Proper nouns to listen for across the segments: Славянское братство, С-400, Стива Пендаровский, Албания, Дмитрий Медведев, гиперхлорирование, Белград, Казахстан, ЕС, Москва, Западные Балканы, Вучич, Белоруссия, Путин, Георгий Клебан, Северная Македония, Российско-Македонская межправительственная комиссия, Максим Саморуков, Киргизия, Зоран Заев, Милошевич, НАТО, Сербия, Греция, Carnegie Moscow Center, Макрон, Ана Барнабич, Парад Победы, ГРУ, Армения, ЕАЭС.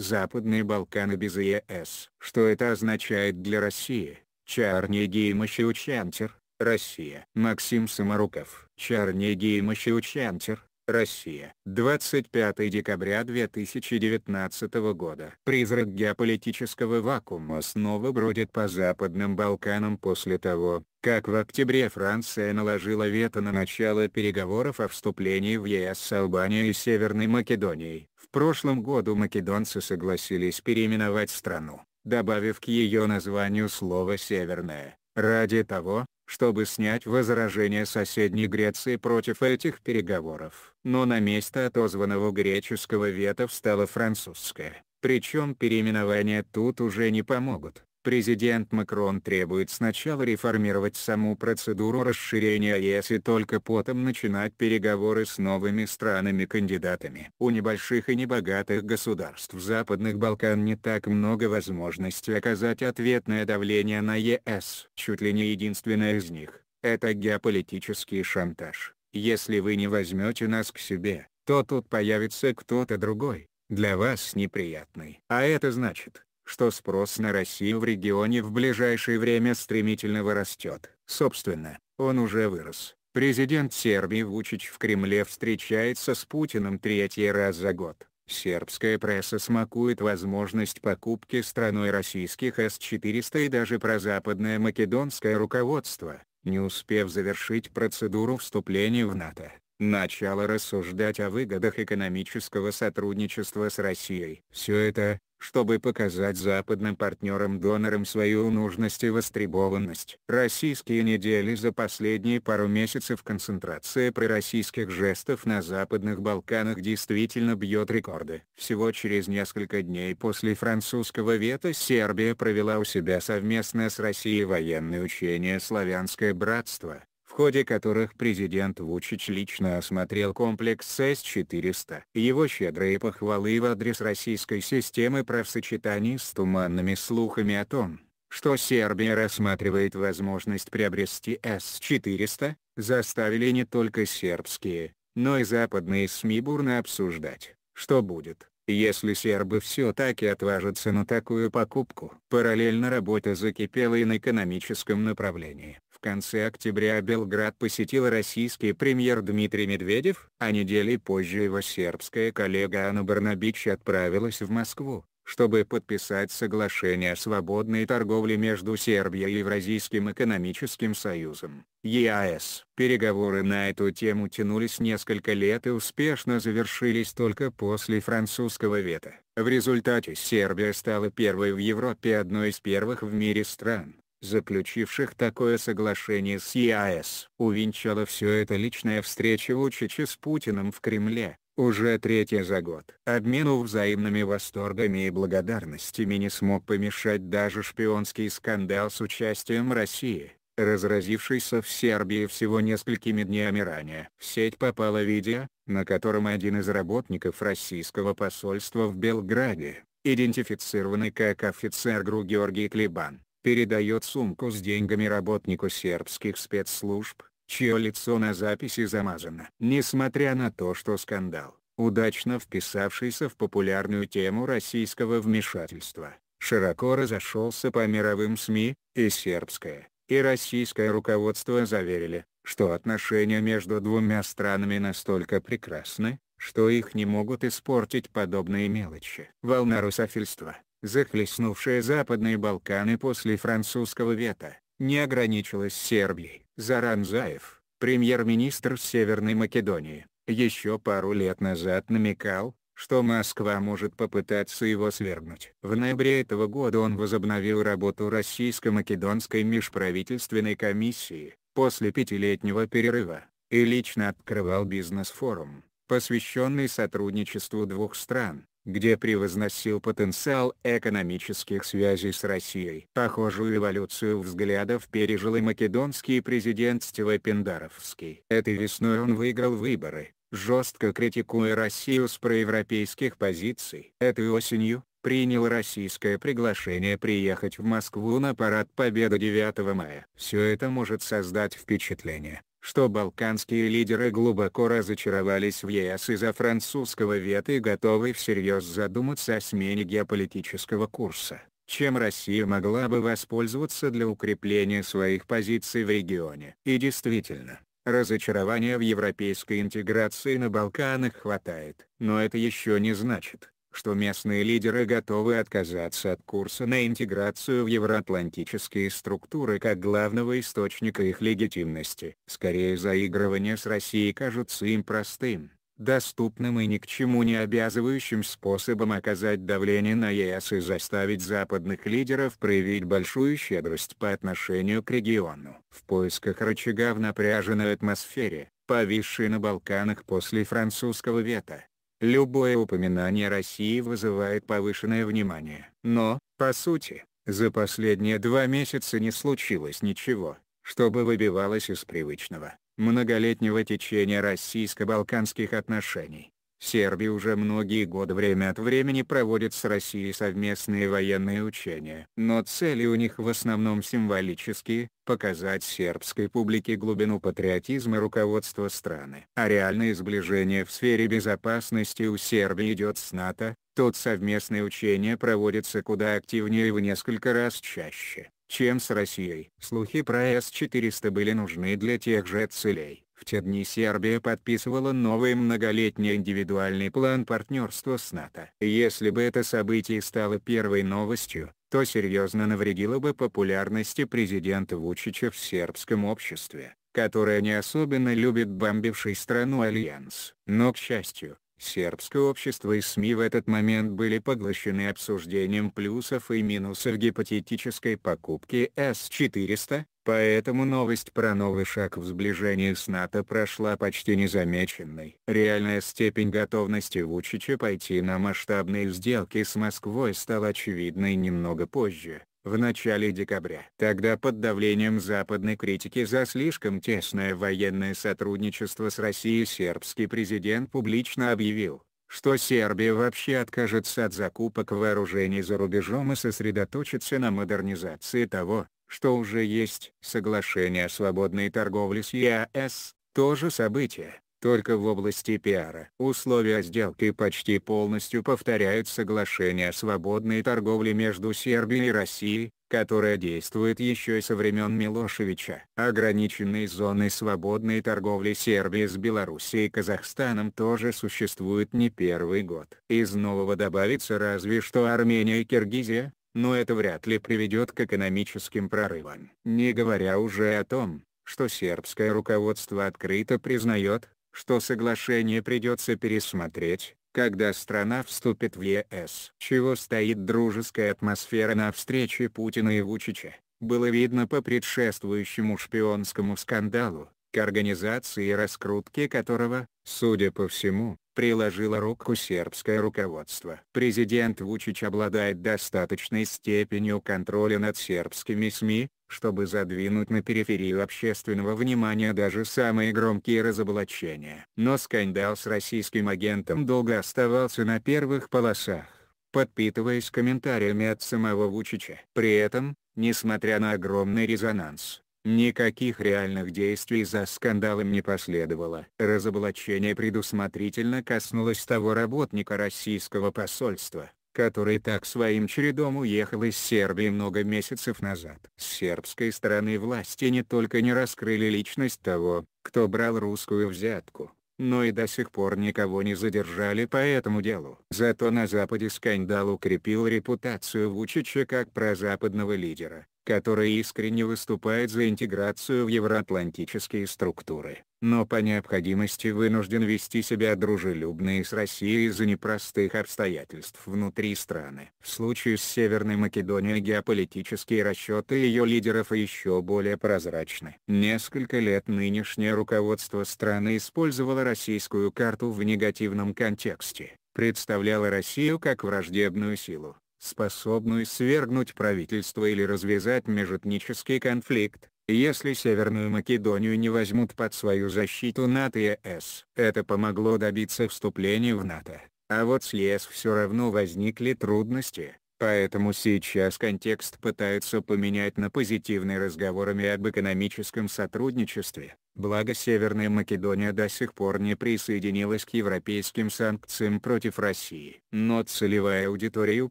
Западные Балканы без ЕС. Что это означает для России? Carnegie Moscow Center, Россия. Максим Саморуков. Carnegie Moscow Center, Россия. 25 декабря 2019 года. Призрак геополитического вакуума снова бродит по Западным Балканам после того, как в октябре Франция наложила вето на начало переговоров о вступлении в ЕС с Албанией и Северной Македонией. В прошлом году македонцы согласились переименовать страну, добавив к ее названию слово «северное», ради того, чтобы снять возражения соседней Греции против этих переговоров. Но на место отозванного греческого вето встало французское, причем переименования тут уже не помогут. Президент Макрон требует сначала реформировать саму процедуру расширения ЕС и только потом начинать переговоры с новыми странами-кандидатами. У небольших и небогатых государств Западных Балкан не так много возможностей оказать ответное давление на ЕС. Чуть ли не единственное из них – это геополитический шантаж. Если вы не возьмете нас к себе, то тут появится кто-то другой, для вас неприятный. А это значит, что спрос на Россию в регионе в ближайшее время стремительно вырастет. Собственно, он уже вырос. Президент Сербии Вучич в Кремле встречается с Путиным третий раз за год. Сербская пресса смакует возможность покупки страной российских С-400 и даже прозападное македонское руководство, не успев завершить процедуру вступления в НАТО, начало рассуждать о выгодах экономического сотрудничества с Россией. Все это, чтобы показать западным партнерам-донорам свою нужность и востребованность. Российские недели за последние пару месяцев концентрация пророссийских жестов на Западных Балканах действительно бьет рекорды. Всего через несколько дней после французского вето Сербия провела у себя совместно с Россией военное учение «Славянское братство», в ходе которых президент Вучич лично осмотрел комплекс С-400. Его щедрые похвалы в адрес российской системы правосочетания с туманными слухами о том, что Сербия рассматривает возможность приобрести С-400, заставили не только сербские, но и западные СМИ бурно обсуждать, что будет, если сербы все-таки отважатся на такую покупку. Параллельно работа закипела и на экономическом направлении. В конце октября Белград посетил российский премьер Дмитрий Медведев, а недели позже его сербская коллега Ана Барнабич отправилась в Москву, чтобы подписать соглашение о свободной торговле между Сербией и Евразийским экономическим союзом (ЕАЭС). Переговоры на эту тему тянулись несколько лет и успешно завершились только после французского вето. В результате Сербия стала первой в Европе и одной из первых в мире стран, заключивших такое соглашение с ЕАЭС. Увенчала все это личная встреча Вучича с Путиным в Кремле, уже третья за год. Обмену взаимными восторгами и благодарностями не смог помешать даже шпионский скандал с участием России, разразившийся в Сербии всего несколькими днями ранее. В сеть попало видео, на котором один из работников российского посольства в Белграде, идентифицированный как офицер ГРУ Георгий Клебан, передает сумку с деньгами работнику сербских спецслужб, чье лицо на записи замазано. Несмотря на то, что скандал, удачно вписавшийся в популярную тему российского вмешательства, широко разошелся по мировым СМИ, и сербское, и российское руководство заверили, что отношения между двумя странами настолько прекрасны, что их не могут испортить подобные мелочи. Волна русофильства, захлестнувшая Западные Балканы после французского вето, не ограничилась Сербией. Зоран Заев, премьер-министр Северной Македонии, еще пару лет назад намекал, что Москва может попытаться его свергнуть. В ноябре этого года он возобновил работу Российско-Македонской межправительственной комиссии, после пятилетнего перерыва, и лично открывал бизнес-форум, посвященный сотрудничеству двух стран, где превозносил потенциал экономических связей с Россией. Похожую эволюцию взглядов пережил и македонский президент Стива Пендаровский. Этой весной он выиграл выборы, жестко критикуя Россию с проевропейских позиций. Этой осенью принял российское приглашение приехать в Москву на Парад Победы 9 мая. Все это может создать впечатление, что балканские лидеры глубоко разочаровались в ЕС из-за французского вето и готовы всерьез задуматься о смене геополитического курса, чем Россия могла бы воспользоваться для укрепления своих позиций в регионе. И действительно, разочарования в европейской интеграции на Балканах хватает. Но это еще не значит, что местные лидеры готовы отказаться от курса на интеграцию в евроатлантические структуры как главного источника их легитимности. Скорее, заигрывания с Россией кажутся им простым, доступным и ни к чему не обязывающим способом оказать давление на ЕС и заставить западных лидеров проявить большую щедрость по отношению к региону. В поисках рычага в напряженной атмосфере, повисшей на Балканах после французского вето, любое упоминание России вызывает повышенное внимание. Но, по сути, за последние 2 месяца не случилось ничего, чтобы выбивалось из привычного, многолетнего течения российско-балканских отношений. Сербия уже многие годы время от времени проводит с Россией совместные военные учения. Но цели у них в основном символические: показать сербской публике глубину патриотизма руководства страны. А реальное сближение в сфере безопасности у Сербии идет с НАТО. Тут совместные учения проводятся куда активнее и в несколько раз чаще, чем с Россией. Слухи про С-400 были нужны для тех же целей. В те дни Сербия подписывала новый многолетний индивидуальный план партнерства с НАТО. Если бы это событие стало первой новостью, то серьезно навредило бы популярности президента Вучича в сербском обществе, которое не особенно любит бомбивший страну альянс. Но, к счастью, сербское общество и СМИ в этот момент были поглощены обсуждением плюсов и минусов гипотетической покупки С-400, поэтому новость про новый шаг в сближении с НАТО прошла почти незамеченной. Реальная степень готовности Вучича пойти на масштабные сделки с Москвой стала очевидной немного позже, в начале декабря. Тогда под давлением западной критики за слишком тесное военное сотрудничество с Россией сербский президент публично объявил, что Сербия вообще откажется от закупок вооружений за рубежом и сосредоточится на модернизации того, что уже есть. Соглашение о свободной торговле с ЕАЭС – тоже событие, только в области пиара. Условия сделки почти полностью повторяют соглашение о свободной торговле между Сербией и Россией, которое действует еще и со времен Милошевича. Ограниченные зоны свободной торговли Сербии с Белоруссией и Казахстаном тоже существуют не первый год. Из нового добавится разве что Армения и Киргизия, но это вряд ли приведет к экономическим прорывам. Не говоря уже о том, что сербское руководство открыто признает, что соглашение придется пересмотреть, когда страна вступит в ЕС. Чего стоит дружеская атмосфера на встрече Путина и Вучича, было видно по предшествующему шпионскому скандалу, к организации и раскрутке которого, судя по всему, приложило руку сербское руководство. Президент Вучич обладает достаточной степенью контроля над сербскими СМИ, чтобы задвинуть на периферию общественного внимания даже самые громкие разоблачения. Но скандал с российским агентом долго оставался на первых полосах, подпитываясь комментариями от самого Вучича. При этом, несмотря на огромный резонанс, никаких реальных действий за скандалом не последовало. Разоблачение предусмотрительно коснулось того работника российского посольства, который так своим чередом уехал из Сербии много месяцев назад. С сербской стороны власти не только не раскрыли личность того, кто брал русскую взятку, но и до сих пор никого не задержали по этому делу. Зато на Западе скандал укрепил репутацию Вучича как прозападного лидера, который искренне выступает за интеграцию в евроатлантические структуры, но по необходимости вынужден вести себя дружелюбно и с Россией из-за непростых обстоятельств внутри страны. В случае с Северной Македонией геополитические расчеты ее лидеров еще более прозрачны. Несколько лет нынешнее руководство страны использовало российскую карту в негативном контексте, представляло Россию как враждебную силу, способную свергнуть правительство или развязать межэтнический конфликт, если Северную Македонию не возьмут под свою защиту НАТО и ЕС. Это помогло добиться вступления в НАТО, а вот с ЕС все равно возникли трудности, поэтому сейчас контекст пытаются поменять на позитивный разговорами об экономическом сотрудничестве, Благо Северная Македония до сих пор не присоединилась к европейским санкциям против России. Но целевая аудитория у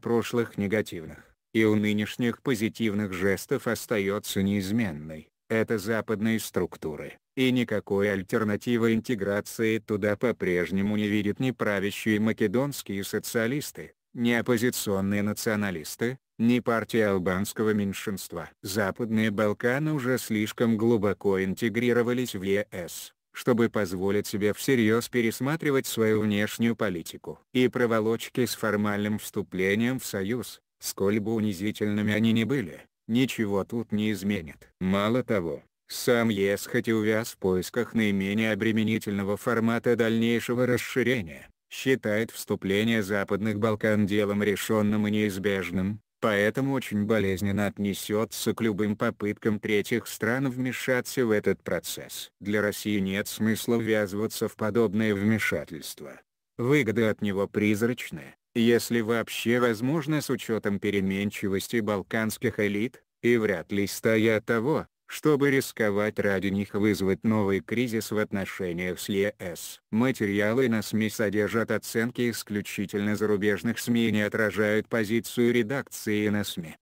прошлых негативных и у нынешних позитивных жестов остается неизменной. Это западные структуры, и никакой альтернативы интеграции туда по-прежнему не видят ни правящие македонские социалисты, ни оппозиционные националисты, ни партия албанского меньшинства. Западные Балканы уже слишком глубоко интегрировались в ЕС, чтобы позволить себе всерьез пересматривать свою внешнюю политику. И проволочки с формальным вступлением в Союз, сколь бы унизительными они ни были, ничего тут не изменит. Мало того, сам ЕС хоть и увяз в поисках наименее обременительного формата дальнейшего расширения, считает вступление Западных Балкан делом решенным и неизбежным, поэтому очень болезненно отнесется к любым попыткам третьих стран вмешаться в этот процесс. Для России нет смысла ввязываться в подобное вмешательство. Выгоды от него призрачны, если вообще возможно, с учетом переменчивости балканских элит, и вряд ли стоят того, чтобы рисковать ради них вызвать новый кризис в отношениях с ЕС. Материалы на СМИ содержат оценки исключительно зарубежных СМИ и не отражают позицию редакции на СМИ.